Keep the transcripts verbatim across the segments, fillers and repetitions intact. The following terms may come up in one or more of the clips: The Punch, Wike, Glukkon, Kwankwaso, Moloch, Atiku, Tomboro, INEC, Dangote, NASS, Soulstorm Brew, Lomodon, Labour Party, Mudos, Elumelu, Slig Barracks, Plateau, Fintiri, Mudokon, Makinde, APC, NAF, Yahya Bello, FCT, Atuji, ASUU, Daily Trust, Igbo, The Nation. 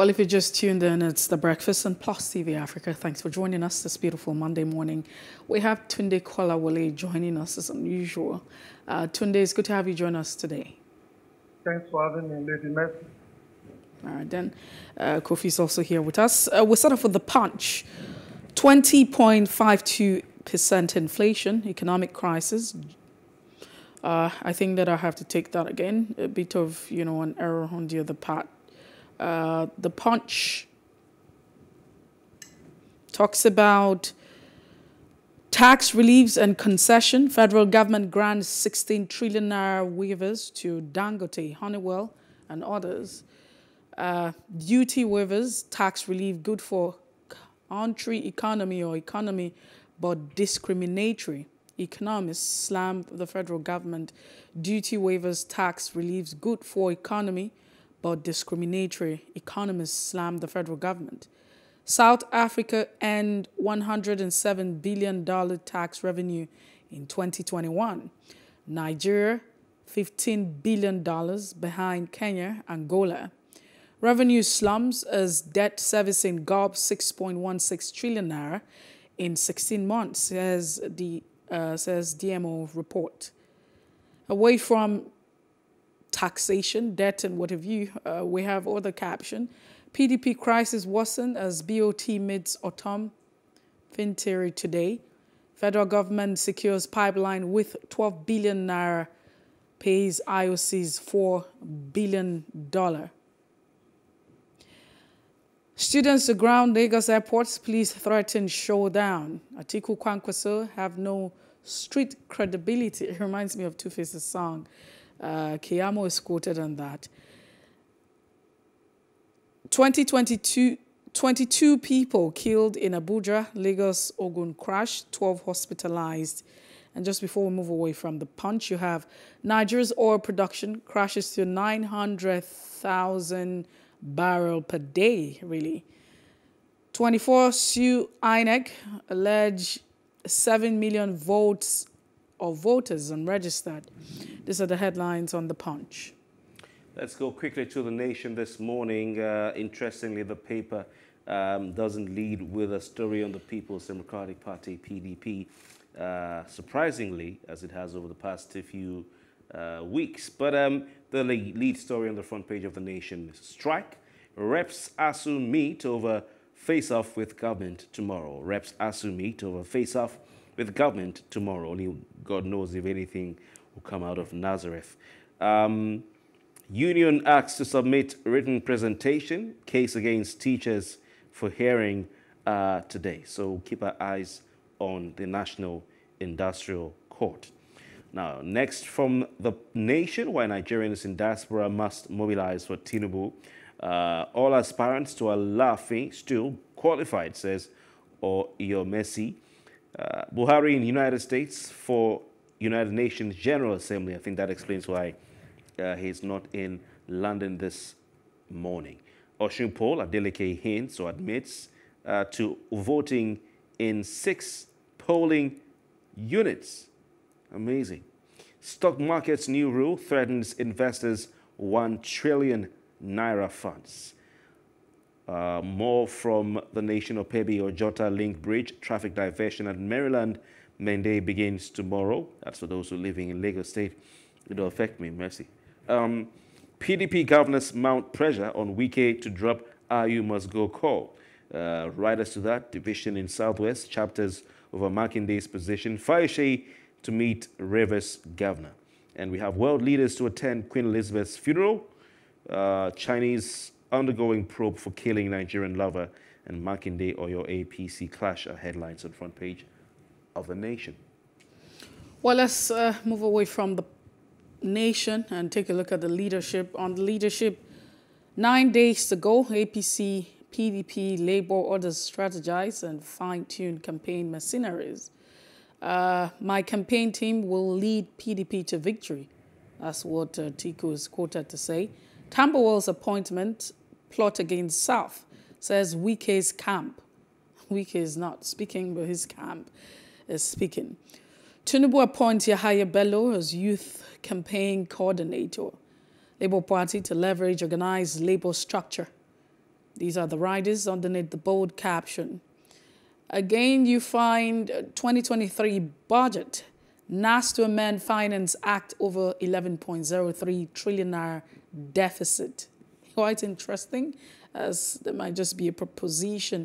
Well, if you just tuned in, it's The Breakfast and Plus T V Africa. Thanks for joining us this beautiful Monday morning. We have Tunde Kolawole joining us, as unusual. Uh, Tunde, it's good to have you join us today. Thanks for having me, Lady Mercy. All right, then. Uh, Kofi's also here with us. Uh, we'll start off with The Punch. twenty point five two percent inflation, economic crisis. Uh, I think that I have to take that again. A bit of, you know, an error on the other part. Uh, the Punch talks about tax reliefs and concession. Federal government grants sixteen trillion naira waivers to Dangote, Honeywell, and others. Uh, duty waivers, tax relief, good for country economy or economy, but discriminatory. Economists slammed the federal government. Duty waivers, tax reliefs, good for economy, but discriminatory. Economists slammed the federal government. South Africa earned one hundred seven billion dollars tax revenue in twenty twenty-one. Nigeria, fifteen billion dollars behind Kenya, Angola. Revenue slumps as debt servicing gobs six point one six trillion naira in sixteen months, says the uh, says D M O report. Away from taxation, debt, and what have you, uh, we have other caption. P D P crisis worsened as B O T meets autumn. Fintiri today. Federal government secures pipeline with twelve billion naira, pays I O C's four billion dollars. Students to ground Lagos airports, police threaten showdown. Atiku, Kwankwaso have no street credibility. It reminds me of Two Faces' song. Uh, Keyamo is quoted on that. twenty twenty-two, twenty-two people killed in Abuja, Lagos, Ogun crash, twelve hospitalized. And just before we move away from The Punch, you have Nigeria's oil production crashes to nine hundred thousand barrel per day, really. twenty-four S U U I N E C allege seven million votes or voters unregistered. These are the headlines on The Punch. Let's go quickly to The Nation this morning. Uh, interestingly, the paper um, doesn't lead with a story on the People's Democratic Party, P D P, uh, surprisingly, as it has over the past few uh, weeks. But um, the lead story on the front page of The Nation is strike. Reps A S U U meet over face-off with government tomorrow. Reps A S U U meet over face-off with government tomorrow. Only God knows if anything will come out of Nazareth. Um, union asks to submit written presentation, case against teachers for hearing uh, today. So keep our eyes on the National Industrial Court. Now, next from The Nation, where Nigerians in diaspora must mobilize for Tinubu. Uh, all aspirants to Alafi still qualified, says or Mercy. Uh, Buhari in the United States for United Nations General Assembly. I think that explains why uh, he's not in London this morning. Oshun Paul Adeleke Hinso admits uh, to voting in six polling units. Amazing. Stock market's new rule threatens investors' one trillion naira funds. Uh, more from The Nation. Of Pebi or Jota Link Bridge traffic diversion at Maryland Monday begins tomorrow. That's for those who are living in Lagos State. It'll affect me, Mercy. Um, P D P governors mount pressure on Wike to drop Ayu must go call. Uh, riders to that, division in Southwest, chapters over Makinde's position. Fayoshe to meet Rivers governor. And we have world leaders to attend Queen Elizabeth's funeral. Uh, Chinese undergoing probe for killing Nigerian lover. And Makinde or your A P C clash are headlines on the front page of The Nation. Well, let's uh, move away from The Nation and take a look at the leadership. On the leadership, nine days to go, A P C, P D P, Labour, others strategize and fine-tune campaign mercenaries. Uh, my campaign team will lead P D P to victory. That's what uh, Tiku is quoted to say. Tambuwal's appointment, plot against South, says Wike's camp. Wike is not speaking, but his camp is speaking. Tinubu appoints Yahya Bello as youth campaign coordinator. Labour Party to leverage organised labour structure. These are the riders underneath the bold caption. Again, you find twenty twenty-three budget. N A S to amend Finance Act over eleven point zero three trillion naira deficit. Quite interesting, as there might just be a proposition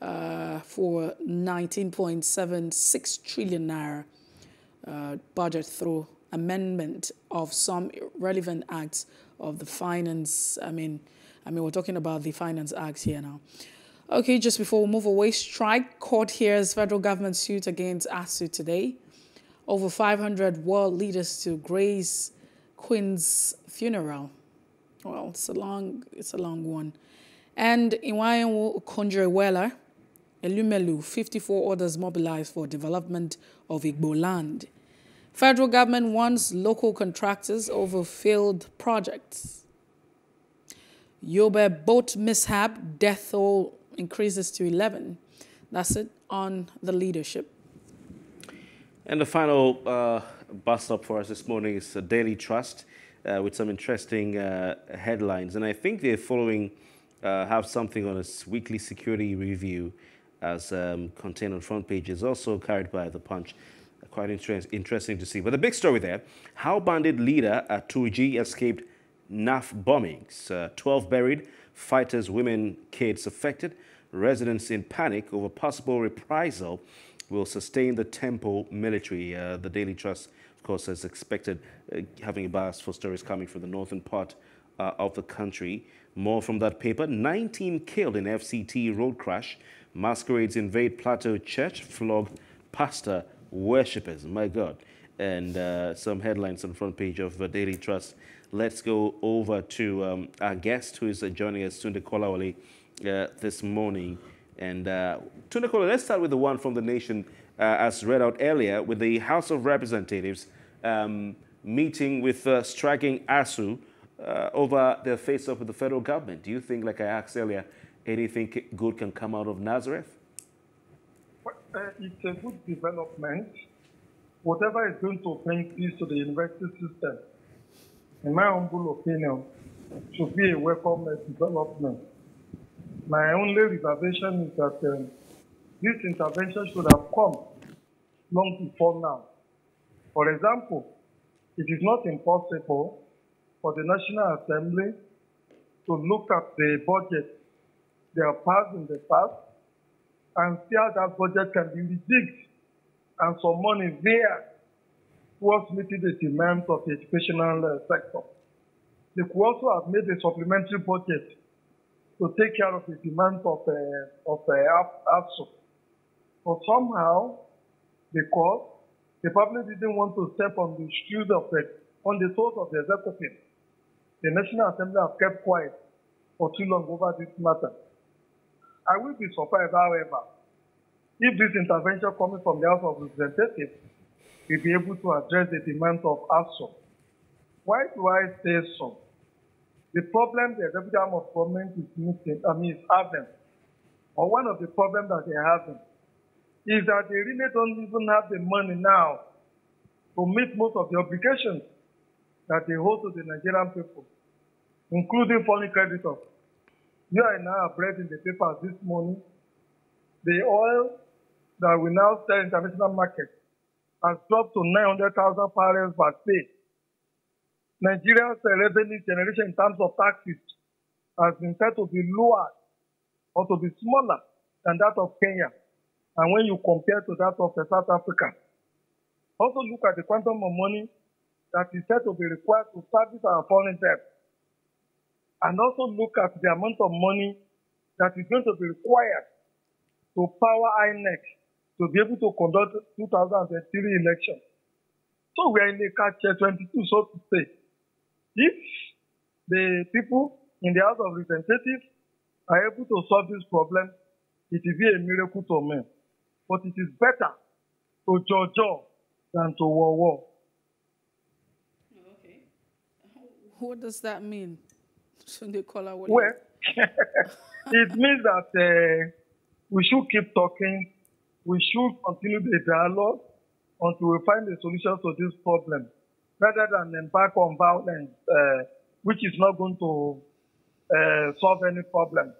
uh, for nineteen point seven six trillion naira uh, budget through amendment of some relevant acts of the finance. I mean, I mean, we're talking about the Finance Act here now. Okay, just before we move away, strike court hears federal government suit against A S U U today. Over five hundred world leaders to grace Queen's funeral. Well, it's a long, it's a long one. And Iwayenwo Okonjo-Iweala, Elumelu, fifty-four orders mobilized for development of Igbo land. Federal government wants local contractors over failed projects. Yobe boat mishap, death toll increases to eleven. That's it on the leadership. And the final uh, bust up for us this morning is Daily Trust uh, with some interesting uh, headlines. And I think they're following, uh, have something on its weekly security review as um, contained on front pages, also carried by The Punch. Quite interest, interesting to see. But the big story there, how bandit leader Atuji escaped N A F bombings. Uh, twelve buried, fighters, women, kids affected. Residents in panic over possible reprisal will sustain the tempo military. Uh, the Daily Trust, of course, as expected, uh, having a bias for stories coming from the northern part uh, of the country. More from that paper. nineteen killed in F C T road crash. Masquerades invade Plateau church, flog pastor worshippers. My God. And uh, some headlines on the front page of the Daily Trust. Let's go over to um, our guest who is uh, joining us, Tunde Kolawole, uh, this morning. And uh, Tunde Kolawole, let's start with the one from The Nation, uh, as read out earlier, with the House of Representatives um, meeting with uh, striking A S U U uh, over their face-off with the federal government. Do you think, like I asked earlier, anything good can come out of Nazareth? Well, uh, it's a good development. Whatever is going to bring peace to the university system, in my humble opinion, should be a welcome development. My only reservation is that um, this intervention should have come long before now. For example, it is not impossible for the National Assembly to look at the budget they have passed in the past and see how that budget can be rejigged and some money there towards meeting the demands of the educational uh, sector. They could also have made a supplementary budget to take care of the demands of uh, of uh, A S U U. But somehow, because they probably didn't want to step on the shoes of the, on the toes of the executive, the National Assembly have kept quiet for too long over this matter. I will be surprised, however, if this intervention coming from the House of Representatives will be able to address the demands of A S U U. Why do I say so? The problem the executive arm of government is missing, I mean, is having, or one of the problems that they're having, is that they really don't even have the money now to meet most of the obligations that they hold to the Nigerian people, including foreign creditors. You and I have read in the papers this morning the oil that we now sell in the international market has dropped to nine hundred thousand barrels per day. Nigeria's revenue generation in terms of taxes has been said to be lower or to be smaller than that of Kenya. And when you compare to that of South Africa, also look at the quantum of money that is said to be required to service our foreign debt. And also look at the amount of money that is going to be required to power I N E C to be able to conduct two thousand twenty-three elections. So we are in the catch twenty-two, so to say. If the people in the House of Representatives are able to solve this problem, it will be a miracle to men. But it is better to jaw-jaw than to war-war. Okay. What does that mean? Tunde Kolawole? Well, it means that uh, we should keep talking. We should continue the dialogue until we find a solution to this problem, rather than embark on violence, uh, which is not going to uh, solve any problem.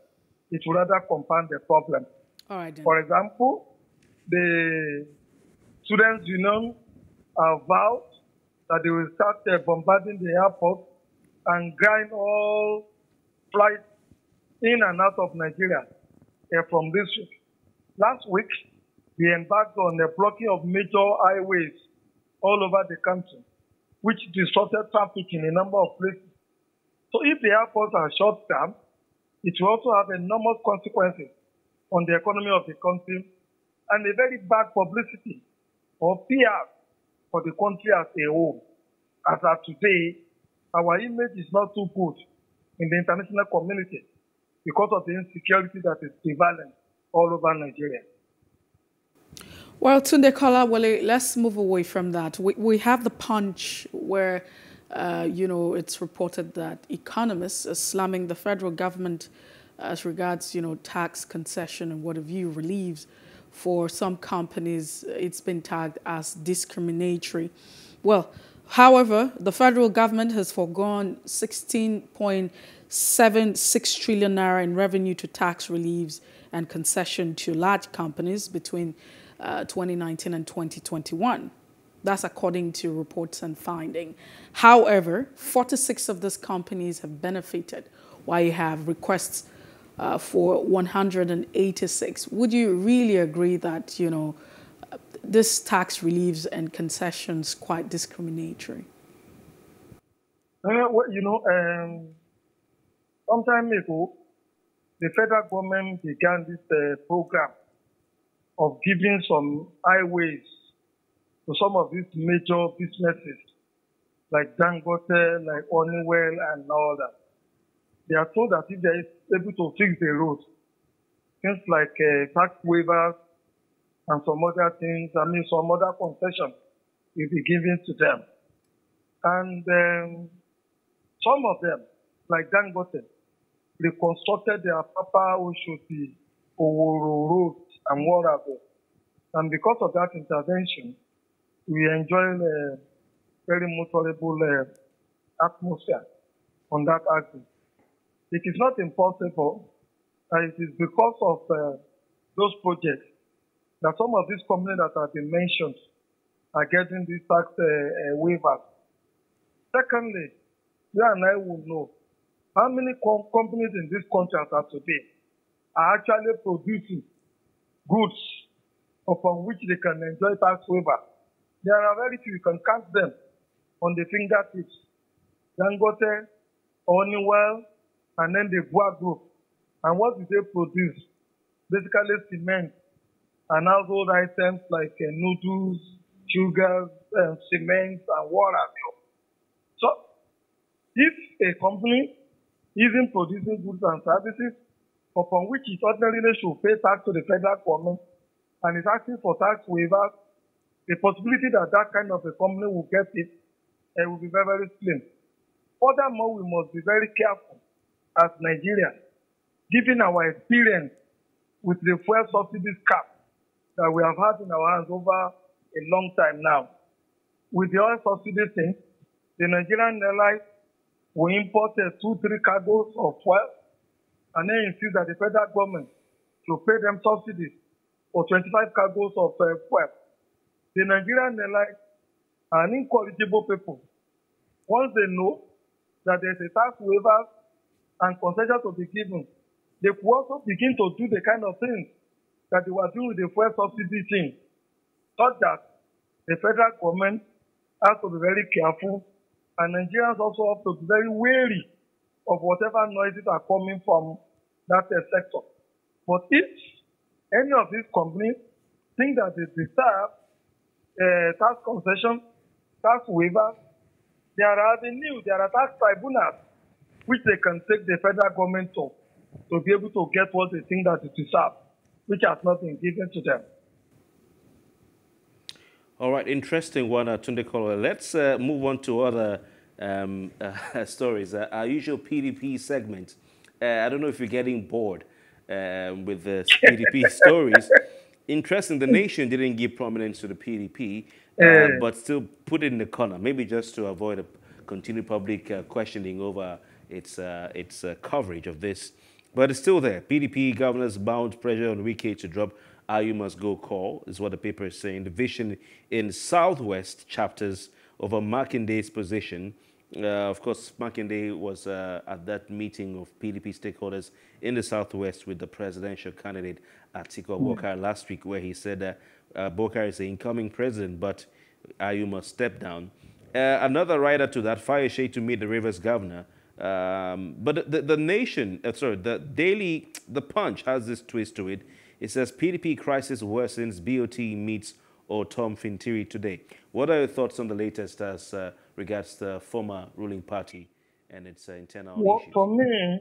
it will rather compound the problem. All right, then. For example, the students, you know, have vowed that they will start uh, bombarding the airport and grind all flights in and out of Nigeria uh, from this week. Last week, we embarked on the blocking of major highways all over the country, which disrupted traffic in a number of places. So if the airports are shut down, it will also have enormous consequences on the economy of the country and a very bad publicity or P R for the country as a whole. As of today, our image is not too good in the international community because of the insecurity that is prevalent all over Nigeria. Well, Tunde Kolawole, let's move away from that. We, we have The Punch where, uh, you know, it's reported that economists are slamming the federal government as regards, you know, tax concession and what have you, relieves for some companies. It's been tagged as discriminatory. Well, however, the federal government has foregone sixteen point seven six trillion naira in revenue to tax reliefs and concession to large companies between uh, twenty nineteen and twenty twenty-one. That's according to reports and finding. However, forty-six of these companies have benefited, while you have requests uh, for one hundred eighty-six. Would you really agree that, you know, this tax reliefs and concessions quite discriminatory? Uh, well, you know, um, some time ago, the federal government began this uh, program of giving some highways to some of these major businesses, like Dangote, like Honeywell, and all that. They are told that if they are able to fix the roads, things like uh, tax waivers and some other things, I mean, some other concessions will be given to them. And um, some of them, like Dangote, reconstructed their Papa Oshoti, Oworo Road, and Warabo. And because of that intervention, we enjoy a very motorable uh, atmosphere on that axis. It is not impossible, and it is because of uh, those projects that some of these companies that have been mentioned are getting these tax uh, uh, waivers. Secondly, you and I will know how many com companies in this country as of today are actually producing goods upon which they can enjoy tax waiver. There are very few. You can count them on the fingertips. Dangote, Honeywell, and then the Boa Group. And what do they produce? Basically cement and household items like uh, noodles, sugars, uh, cement, and water. So if a company isn't producing goods and services upon which it ordinarily should pay tax to the federal government and is asking for tax waivers, the possibility that that kind of a company will get it uh, will be very, very slim. Furthermore, we must be very careful as Nigerians, given our experience with the fuel subsidies cap that we have had in our hands over a long time now. With the oil subsidy thing, the Nigerian airlines will import uh, two, three cargoes of fuel and then insist that the federal government should pay them subsidies for twenty-five cargoes of uh, fuel. The Nigerian airlines are an incorrigible people. Once they know that there's a tax waiver and concessions to be given, they could also begin to do the kind of things that they were doing with the fuel subsidy thing, such that the federal government has to be very careful, and Nigerians also have to be very wary of whatever noises are coming from that sector. But if any of these companies think that they deserve uh, tax concession, tax waiver, there are avenues, there are tax tribunals which they can take the federal government to, to be able to get what they think that it deserves, which has not been given to them. All right, interesting one, uh, Tunde Kolawole. Let's uh, move on to other um, uh, stories. Uh, our usual P D P segment. Uh, I don't know if you're getting bored uh, with the P D P stories. Interesting, The Nation didn't give prominence to the P D P, uh, uh, but still put it in the corner, maybe just to avoid a continued public uh, questioning over its, uh, its uh, coverage of this But it's still there. P D P governors bound pressure on Wike to drop Ayu must go call, is what the paper is saying. Division in Southwest chapters over Makinde's position. Uh, of course, Makinde was uh, at that meeting of P D P stakeholders in the Southwest with the presidential candidate Atiku Abubakar mm. last week, where he said that uh, Abubakar is the incoming president, but Ayu must step down. Uh, another rider to that, Fire Shade to meet the Rivers governor. Um, but the, the, the Nation, uh, sorry, the Daily, the Punch has this twist to it. It says P D P crisis worsens, B O T meets or Tom Fintiri today. What are your thoughts on the latest as uh, regards the former ruling party and its uh, internal well, issues? For me,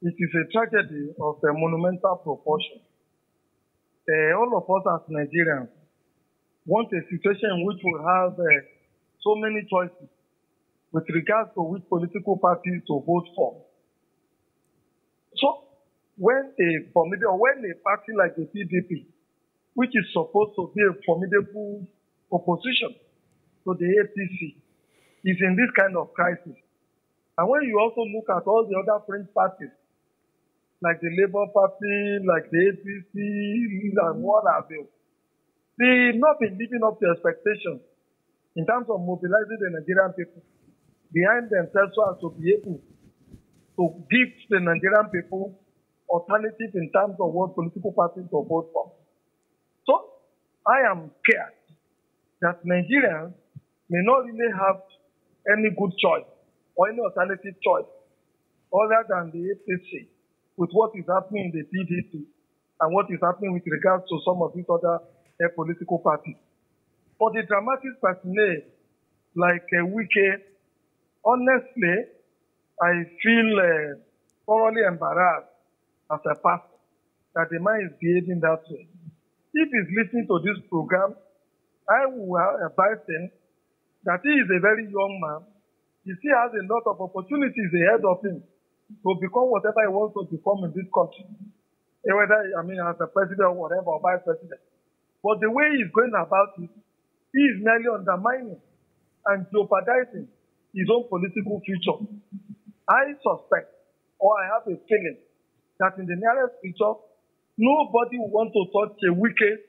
it is a tragedy of a monumental proportion. Uh, all of us as Nigerians want a situation in which we have uh, so many choices with regards to which political parties to vote for. So, when a formidable, when a party like the P D P, which is supposed to be a formidable opposition to the A P C, is in this kind of crisis. And when you also look at all the other French parties, like the Labour Party, like the A P C, and what have you, they've not been living up to expectations in terms of mobilizing the Nigerian people behind themselves so as to be able to give the Nigerian people alternative in terms of what political parties to vote for. So, I am scared that Nigerians may not really have any good choice or any alternative choice other than the A P C with what is happening in the P D P and what is happening with regards to some of these other uh, political parties. For the dramatic personage like uh, Wike, honestly, I feel uh, thoroughly embarrassed as a pastor that the man is behaving that way. If he's listening to this program, I will advise him that he is a very young man. He still has a lot of opportunities ahead of him to become whatever he wants to become in this country, whether, I mean, as a president or whatever, or vice president. But the way he's going about it, he is merely undermining and jeopardizing his own political future. I suspect, or I have a feeling, that in the nearest future, nobody will want to touch a wicket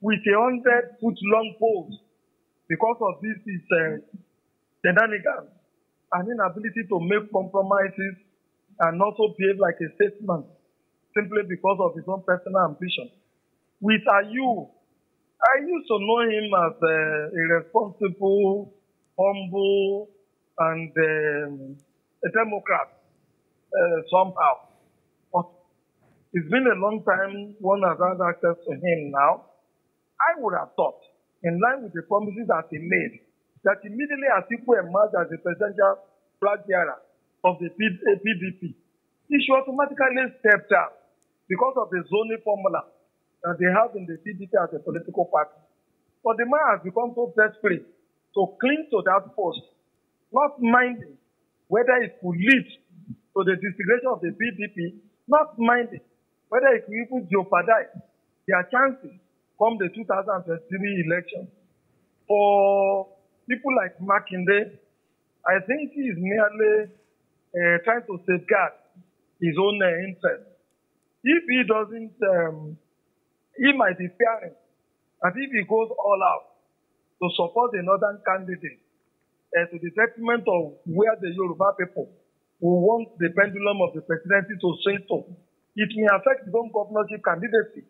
with a hundred foot long pole because of this is uh, dynamical, an inability to make compromises and also behave like a statesman simply because of his own personal ambition. With Ayu, I used to know him as uh, a responsible, humble, and um, a Democrat uh, somehow. It's been a long time one has had access to him now. I would have thought, in line with the promises that he made, that immediately Atiku emerged as the presidential flag bearer of the P D P, he should automatically step down because of the zoning formula that they have in the P D P as a political party. But the man has become so desperate to cling to that post, not minding whether it could lead to the disintegration of the P D P, not minding whether it will even jeopardize their chances from the two thousand twenty-three election. For people like Makinde, I think he is merely uh, trying to safeguard his own uh, interest. If he doesn't, um, he might be fearing that if he goes all out to support the northern candidate, uh, to the detriment of where the Yoruba people will want the pendulum of the presidency to swing to, it may affect his own governorship candidacy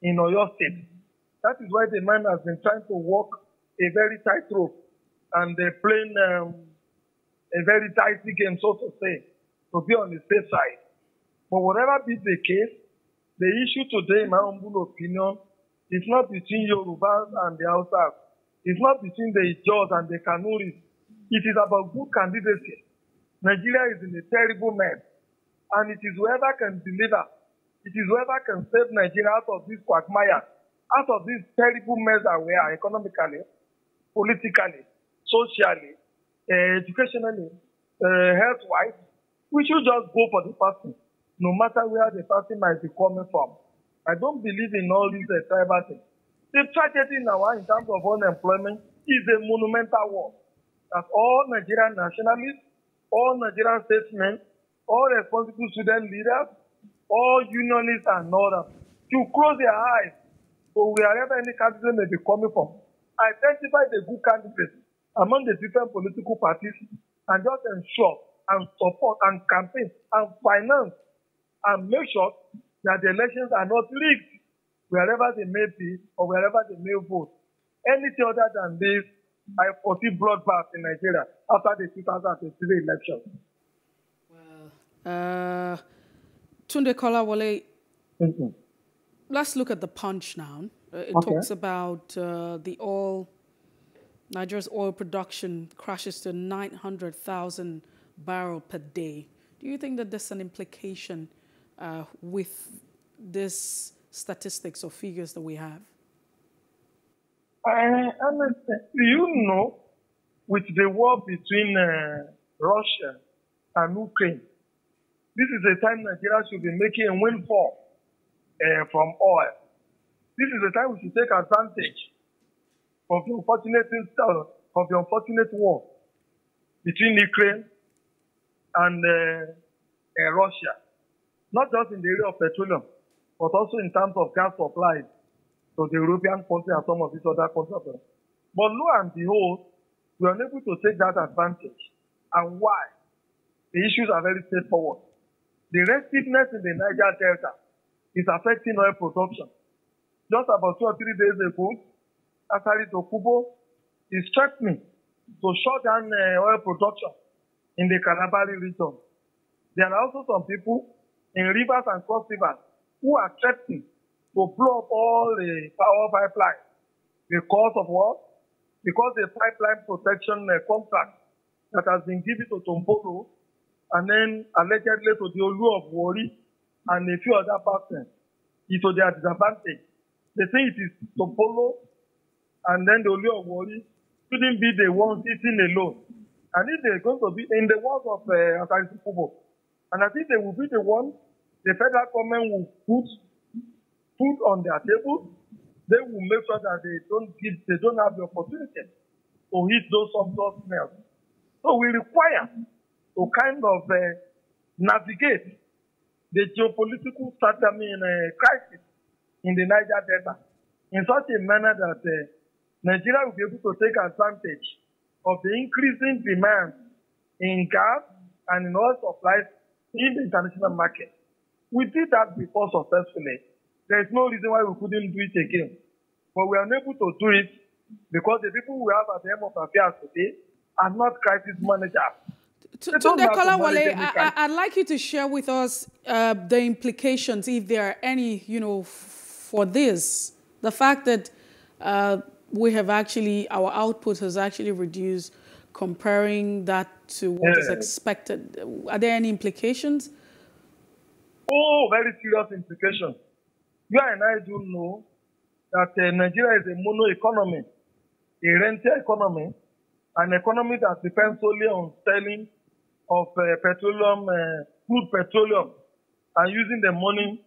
in Oyo State. That is why the man has been trying to walk a very tight rope and uh, playing um, a very tight game, so to say, to be on the safe side. But whatever be the case, the issue today, in my humble opinion, is not between Yorubas and the Hausas. It's not between the Ijaws and the Kanuris. It is about good candidacy. Nigeria is in a terrible mess. And it is whoever can deliver, it is whoever can save Nigeria out of this quagmire, out of this terrible mess that we are economically, politically, socially, uh, educationally, uh, health-wise. We should just go for the person, no matter where the person might be coming from. I don't believe in all these uh, tribal things. The tragedy now in terms of unemployment is a monumental war that all Nigerian nationalists, all Nigerian statesmen, all responsible student leaders, all unionists and all that, to close their eyes to wherever any candidate may be coming from. Identify the good candidates among the different political parties and just ensure and support and campaign and finance and make sure that the elections are not rigged wherever they may be or wherever they may vote. Anything other than this, I foresee bloodbath in Nigeria after the two thousand twenty-three election. Well, uh, Tunde Kolawole, mm-hmm. let's look at The Punch now. Uh, it okay. talks about uh, the oil, Nigeria's oil production crashes to nine hundred thousand barrels per day. Do you think that there's an implication uh, with these statistics or figures that we have? I understand. You know, with the war between uh, Russia and Ukraine, this is the time Nigeria should be making a windfall uh, from oil. This is the time we should take advantage of the unfortunate uh, of the unfortunate war between Ukraine and, uh, and Russia, not just in the area of petroleum, but also in terms of gas supplies to the European countries and some of these other countries. But lo and behold, we are unable to take that advantage. And why? The issues are very straightforward. The restiveness in the Niger Delta is affecting oil production. Just about two or three days ago, Atari Dokubo instructed me to shut down uh, oil production in the Kalabari region. There are also some people in rivers and cross rivers who are threatening to blow up all the power pipelines. Because of what? Because the pipeline protection uh, contract that has been given to Tomboro and then allegedly to the Olu of Wari and a few other partners is to their disadvantage. They think it is Tomboro and then the Olu of Wari shouldn't be the ones sitting alone. And if they're going to be in the world of uh, Atari Kubo, and I think they will be the one the federal government will put food on their table, they will make sure that they don't give, they don't have the opportunity to hit those subtle smells. So we require to kind of uh, navigate the geopolitical strategy in a crisis in the Niger Delta in such a manner that uh, Nigeria will be able to take advantage of the increasing demand in gas and in oil supplies in the international market. We did that before successfully. There is no reason why we couldn't do it again. But we are unable to do it because the people we have at the end of affairs today are not crisis managers. Tunde Kolawole, I, I'd like you to share with us uh, the implications, if there are any, you know, for this. The fact that uh, we have actually, our output has actually reduced, comparing that to what yes. is expected. Are there any implications? Oh, very serious implications. You and I do know that uh, Nigeria is a mono economy, a rentier economy, an economy that depends solely on selling of uh, petroleum, uh, crude petroleum, and using the money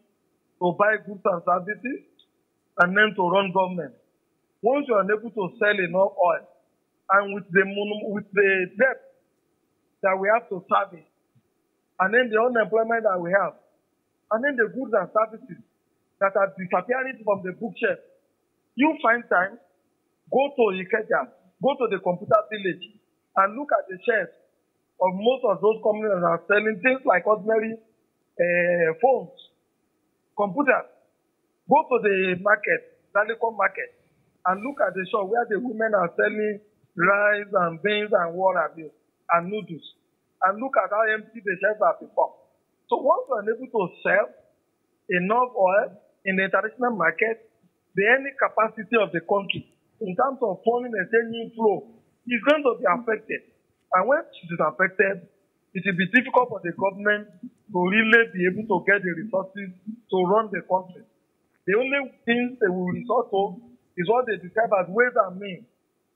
to buy goods and services, and then to run government. Once you are unable to sell enough oil, and with the with the debt that we have to service, and then the unemployment that we have, and then the goods and services that are disappearing from the bookshelf, you find time, go to Ikeja, go to the computer village, and look at the shares of most of those companies that are selling things like ordinary uh, phones, computers. Go to the market, telecom market, and look at the shop where the women are selling rice and beans and what have you, and noodles. And look at how empty the shelves are before. So once you are able to sell enough oil in the international market, the earning capacity of the country in terms of foreign exchange flow is going to be affected. And when it is affected, it will be difficult for the government to really be able to get the resources to run the country. The only things they will resort to is what they describe as ways and means,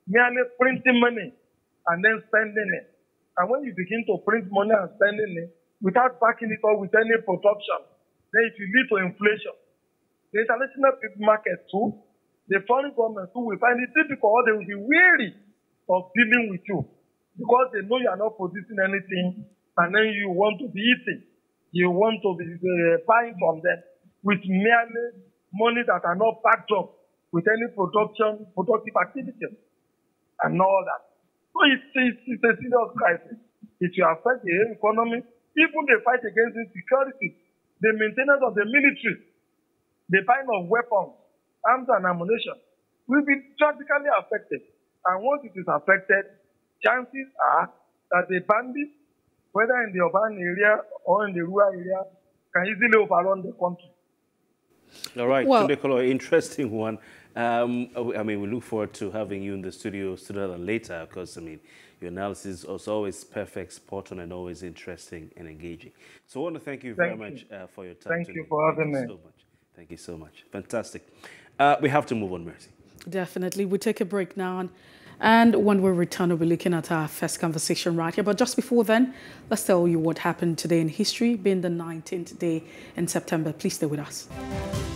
merely printing money and then spending it. And when you begin to print money and spending it without backing it up with any production, then it will lead to inflation. The international market too, the foreign government too will find it difficult, or they will be weary of dealing with you because they know you are not producing anything and then you want to be eating. you want to be uh, buying from them with merely money that are not backed up with any production, productive activities, and all that. So it's, it's, it's a serious crisis. It will affect the economy. Even the fight against insecurity, the maintenance of the military, the buying of weapons, arms and ammunition, will be drastically affected. And once it is affected, chances are that the bandits, whether in the urban area or in the rural area, can easily overrun the country. All right, well, Tunde Kolawole, interesting one. Um, I mean, we look forward to having you in the studio sooner than later, because, I mean, your analysis is always perfect, spot on, and always interesting and engaging. So I want to thank you thank very you. much uh, for your time. Thank today. you for having thank me. You so much. Thank you so much. Fantastic. Uh, we have to move on, Mercy. Definitely. We'll take a break now. And And when we return, we'll be looking at our first conversation right here. But just before then, let's tell you what happened today in history, being the nineteenth day in September. Please stay with us.